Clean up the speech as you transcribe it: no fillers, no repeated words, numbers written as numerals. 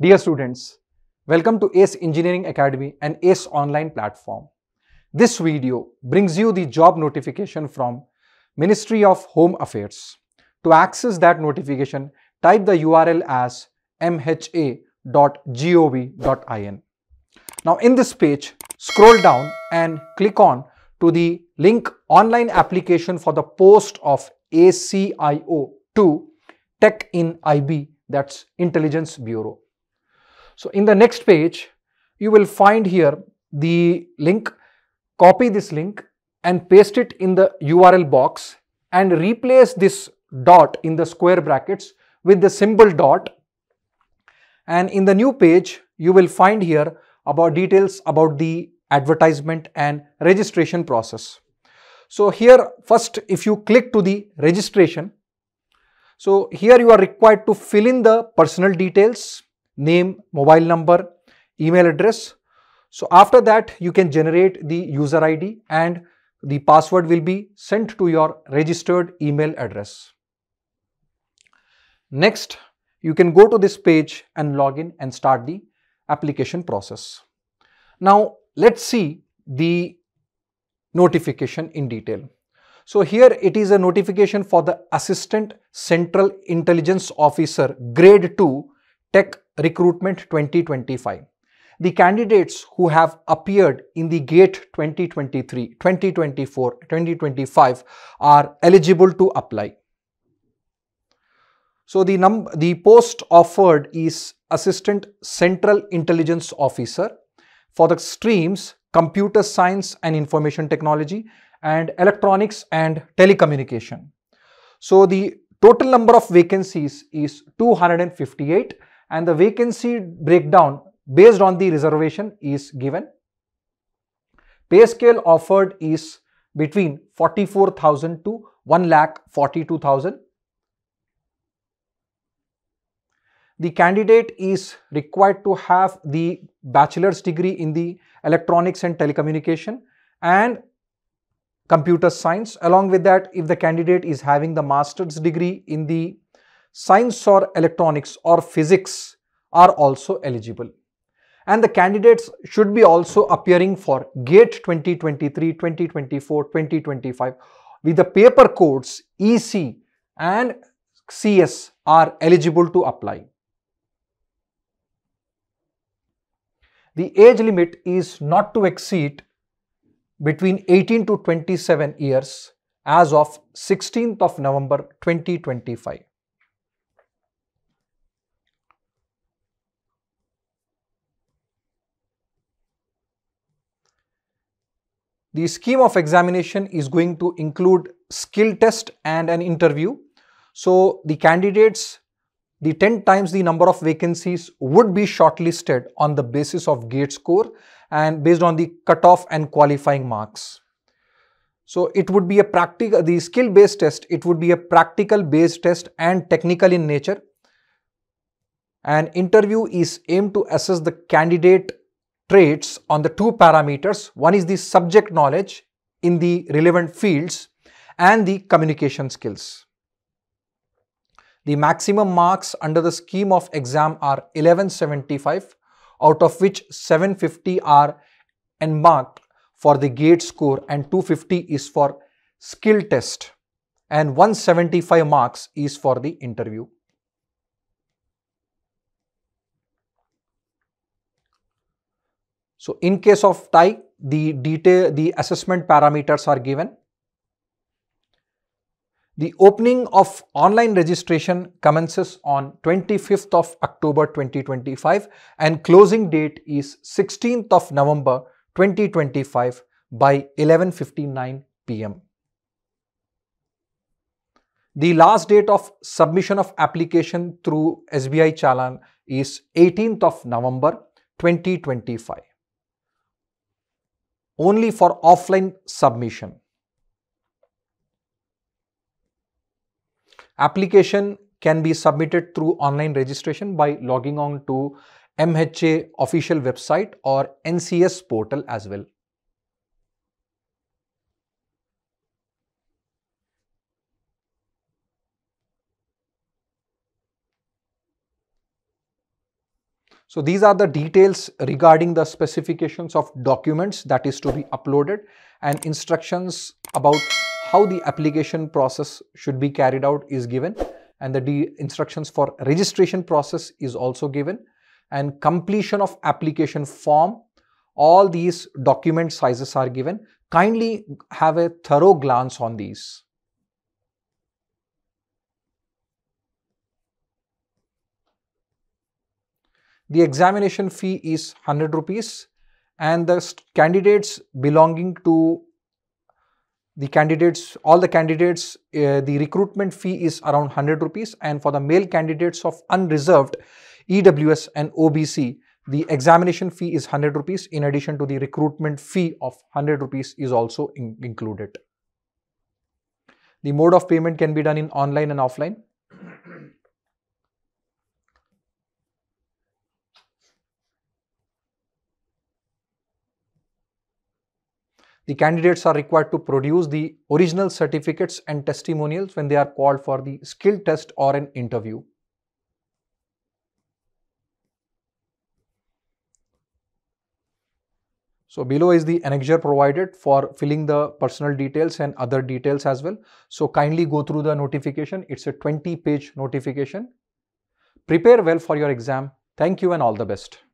Dear students, welcome to Ace Engineering Academy and Ace Online Platform. This video brings you the job notification from Ministry of Home Affairs. To access that notification, type the URL as mha.gov.in. Now in this page, scroll down and click on to the link online application for the post of ACIO to Tech in IB, that's Intelligence Bureau. So in the next page, you will find here the link. Copy this link and paste it in the URL box and replace this dot in the square brackets with the symbol dot. And in the new page, you will find here about details about the advertisement and registration process. So here first, if you click to the registration, so here you are required to fill in the personal details, name, mobile number, email address. So after that, you can generate the user ID and the password will be sent to your registered email address. Next, you can go to this page and log in and start the application process. Now, let's see the notification in detail. So here it is a notification for the Assistant Central Intelligence Officer Grade 2 Tech Recruitment 2025. The candidates who have appeared in the GATE 2023, 2024, 2025 are eligible to apply. So the post offered is Assistant Central Intelligence Officer for the streams Computer Science and Information Technology and Electronics and Telecommunication. So the total number of vacancies is 258 and the vacancy breakdown based on the reservation is given. Pay scale offered is between 44,000 to 1,42,000. The candidate is required to have the bachelor's degree in the electronics and telecommunication and computer science. Along with that, if the candidate is having the master's degree in the science or electronics or physics, are also eligible. And the candidates should be also appearing for GATE 2023, 2024, 2025 with the paper codes EC and CS are eligible to apply. The age limit is not to exceed between 18 to 27 years as of 16th of November 2025. The scheme of examination is going to include skill test and an interview. So the candidates, the 10 times the number of vacancies would be shortlisted on the basis of GATE score and based on the cutoff and qualifying marks. So it would be a practical, the skill based test, it would be a practical based test and technical in nature. An interview is aimed to assess the candidate traits on the two parameters. One is the subject knowledge in the relevant fields and the communication skills. The maximum marks under the scheme of exam are 1175, out of which 750 are enmarked for the GATE score and 250 is for skill test and 175 marks is for the interview. So in case of tie, the assessment parameters are given. The opening of online registration commences on 25th of October 2025 and closing date is 16th of November 2025 by 11:59 p.m. The last date of submission of application through SBI Challan is 18th of November 2025. Only for offline submission. Application can be submitted through online registration by logging on to MHA official website or NCS portal as well. So these are the details regarding the specifications of documents that is to be uploaded and instructions about how the application process should be carried out is given, and the instructions for registration process is also given, and completion of application form. All these document sizes are given. Kindly have a thorough glance on these. The examination fee is 100 rupees and the candidates belonging to the candidates, the recruitment fee is around 100 rupees, and for the male candidates of unreserved EWS and OBC, the examination fee is 100 rupees in addition to the recruitment fee of 100 rupees is also included. The mode of payment can be done in online and offline. The candidates are required to produce the original certificates and testimonials when they are called for the skill test or an interview. So below is the annexure provided for filling the personal details and other details as well. So kindly go through the notification. It's a 20-page notification. Prepare well for your exam. Thank you and all the best.